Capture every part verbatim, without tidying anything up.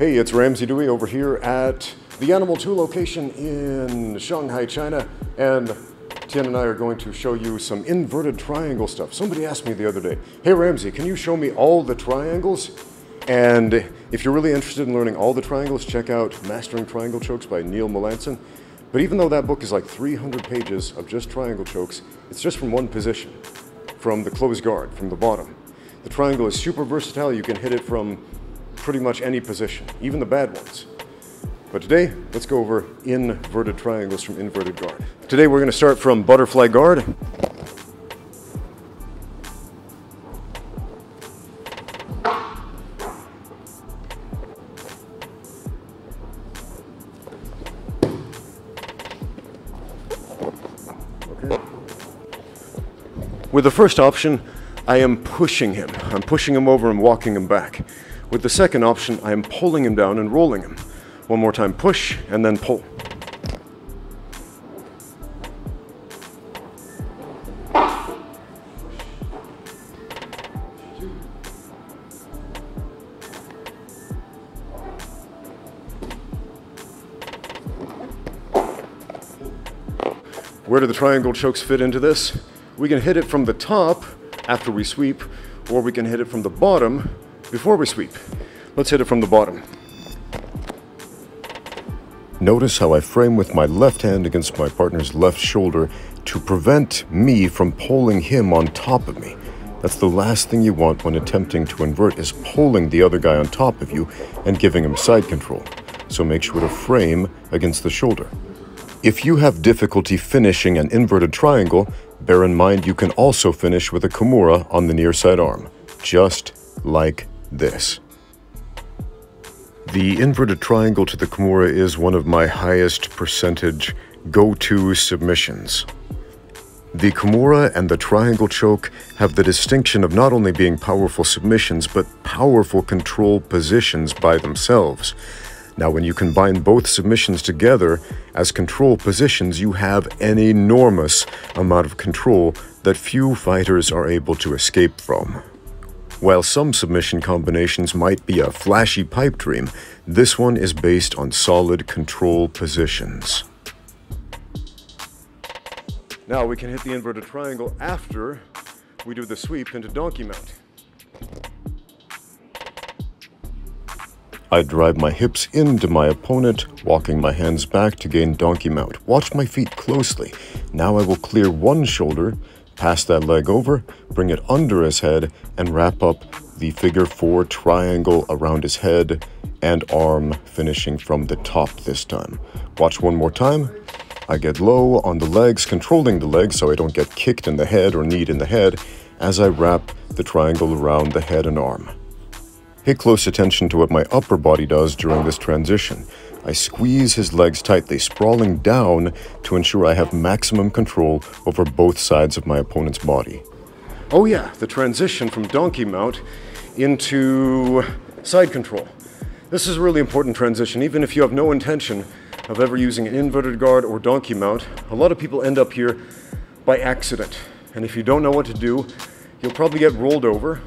Hey, it's Ramsey Dewey over here at the Animal two location in Shanghai, China, and Tian and I are going to show you some inverted triangle stuff. Somebody asked me the other day, hey Ramsey, can you show me all the triangles? And if you're really interested in learning all the triangles, check out Mastering Triangle Chokes by Neil Melanson. But even though that book is like three hundred pages of just triangle chokes, it's just from one position, from the closed guard, from the bottom. The triangle is super versatile. You can hit it from pretty much any position, even the bad ones. But today, let's go over inverted triangles from inverted guard. Today, we're gonna start from butterfly guard. With the first option, I am pushing him. I'm pushing him over and walking him back. With the second option, I am pulling him down and rolling him. One more time, push and then pull. Where do the triangle chokes fit into this? We can hit it from the top after we sweep, or we can hit it from the bottom before we sweep. Let's hit it from the bottom. Notice how I frame with my left hand against my partner's left shoulder to prevent me from pulling him on top of me. That's the last thing you want when attempting to invert, is pulling the other guy on top of you and giving him side control. So make sure to frame against the shoulder. If you have difficulty finishing an inverted triangle, bear in mind you can also finish with a Kimura on the near side arm, just like this. The inverted triangle to the Kimura is one of my highest percentage go-to submissions. The Kimura and the triangle choke have the distinction of not only being powerful submissions, but powerful control positions by themselves. Now, when you combine both submissions together as control positions, you have an enormous amount of control that few fighters are able to escape from. While some submission combinations might be a flashy pipe dream, this one is based on solid control positions. Now we can hit the inverted triangle after we do the sweep into donkey mount. I drive my hips into my opponent, walking my hands back to gain donkey mount. Watch my feet closely. Now I will clear one shoulder, pass that leg over, bring it under his head, and wrap up the figure four triangle around his head and arm, finishing from the top this time. Watch one more time. I get low on the legs, controlling the legs so I don't get kicked in the head or kneed in the head as I wrap the triangle around the head and arm. Pay close attention to what my upper body does during this transition. I squeeze his legs tightly, sprawling down to ensure I have maximum control over both sides of my opponent's body. Oh yeah, the transition from donkey mount into side control. This is a really important transition. Even if you have no intention of ever using an inverted guard or donkey mount, a lot of people end up here by accident. And if you don't know what to do, you'll probably get rolled over,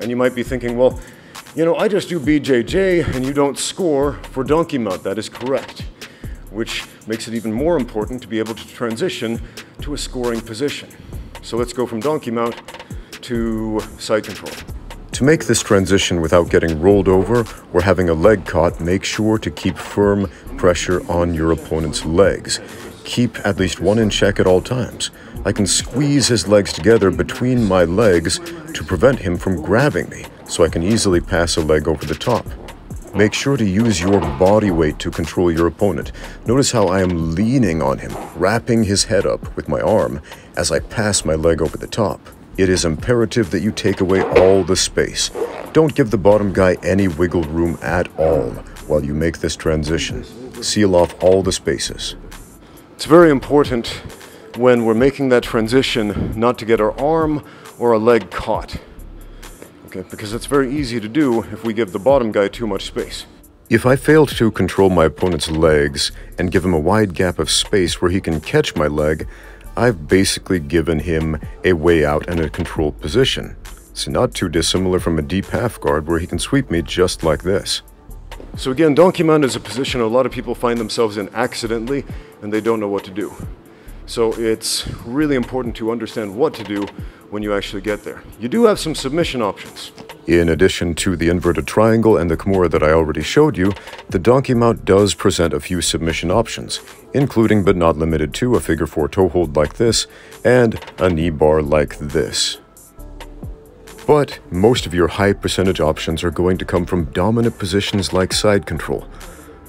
and you might be thinking, well, you know, I just do B J J and you don't score for donkey mount. That is correct, which makes it even more important to be able to transition to a scoring position. So let's go from donkey mount to side control. To make this transition without getting rolled over or having a leg caught, make sure to keep firm pressure on your opponent's legs. Keep at least one in check at all times. I can squeeze his legs together between my legs to prevent him from grabbing me, so I can easily pass a leg over the top. Make sure to use your body weight to control your opponent. Notice how I am leaning on him, wrapping his head up with my arm as I pass my leg over the top. It is imperative that you take away all the space. Don't give the bottom guy any wiggle room at all while you make this transition. Seal off all the spaces. It's very important when we're making that transition not to get our arm or a leg caught. Okay, because it's very easy to do if we give the bottom guy too much space. If I failed to control my opponent's legs and give him a wide gap of space where he can catch my leg, I've basically given him a way out and a controlled position. It's not too dissimilar from a deep half guard where he can sweep me just like this. So again, Donkiman is a position a lot of people find themselves in accidentally, and they don't know what to do. So it's really important to understand what to do when you actually get there. You do have some submission options. In addition to the inverted triangle and the Kimura that I already showed you, the donkey mount does present a few submission options, including but not limited to a figure four toe hold like this and a knee bar like this. But most of your high percentage options are going to come from dominant positions like side control.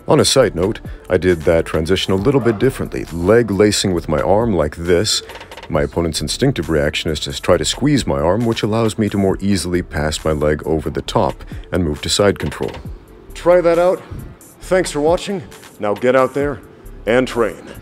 On a side note, I did that transition a little bit differently, leg lacing with my arm like this. My opponent's instinctive reaction is to try to squeeze my arm, which allows me to more easily pass my leg over the top and move to side control. Try that out. Thanks for watching. Now get out there and train.